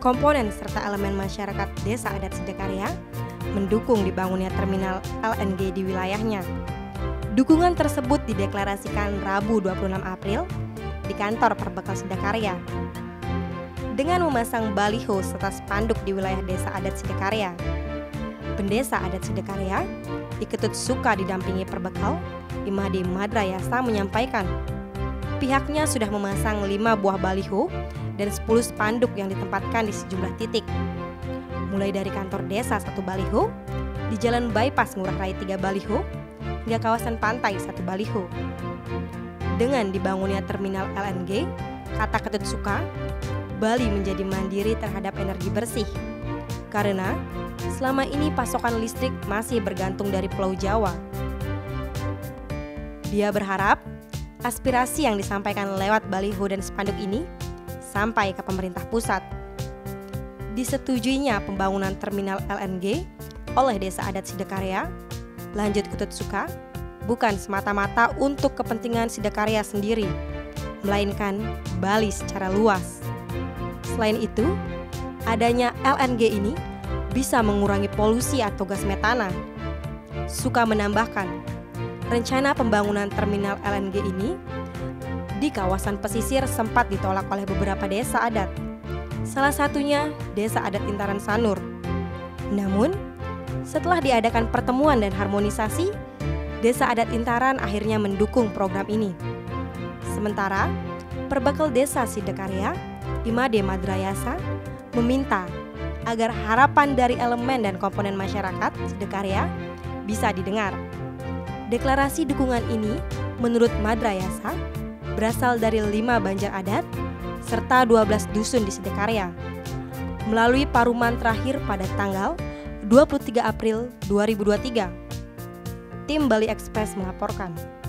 komponen serta elemen masyarakat Desa Adat Sidakarya, mendukung dibangunnya terminal LNG di wilayahnya. Dukungan tersebut dideklarasikan Rabu 26 April di kantor Perbekel Sidakarya. Dengan memasang baliho serta spanduk di wilayah Desa Adat Sidakarya, Pendesa Adat Sidakarya, I Ketut Suka didampingi Perbekel, I Made Madrayasa menyampaikan, pihaknya sudah memasang 5 buah baliho dan 10 spanduk yang ditempatkan di sejumlah titik. Mulai dari kantor desa 1 baliho, di jalan Bypass Ngurah Rai 3 baliho, hingga kawasan pantai 1 baliho. Dengan dibangunnya terminal LNG, kata Ketut Suka, Bali menjadi mandiri terhadap energi bersih. Karena selama ini pasokan listrik masih bergantung dari Pulau Jawa. Dia berharap aspirasi yang disampaikan lewat baliho dan spanduk ini sampai ke pemerintah pusat. Disetujuinya pembangunan terminal LNG oleh Desa Adat Sidakarya, lanjut Ketut Suka, bukan semata-mata untuk kepentingan Sidakarya sendiri, melainkan Bali secara luas. Selain itu, adanya LNG ini bisa mengurangi polusi atau gas metana. Suka menambahkan, rencana pembangunan terminal LNG ini di kawasan pesisir sempat ditolak oleh beberapa desa adat. Salah satunya Desa Adat Intaran Sanur. Namun, setelah diadakan pertemuan dan harmonisasi, Desa Adat Intaran akhirnya mendukung program ini. Sementara, Perbekel Desa Sidakarya, I Made Madrayasa, meminta agar harapan dari elemen dan komponen masyarakat Sidakarya bisa didengar. Deklarasi dukungan ini, menurut Madrayasa, berasal dari 5 banjar adat serta 12 dusun di Sidakarya melalui paruman terakhir pada tanggal 23 April 2023. Tim Bali Express melaporkan.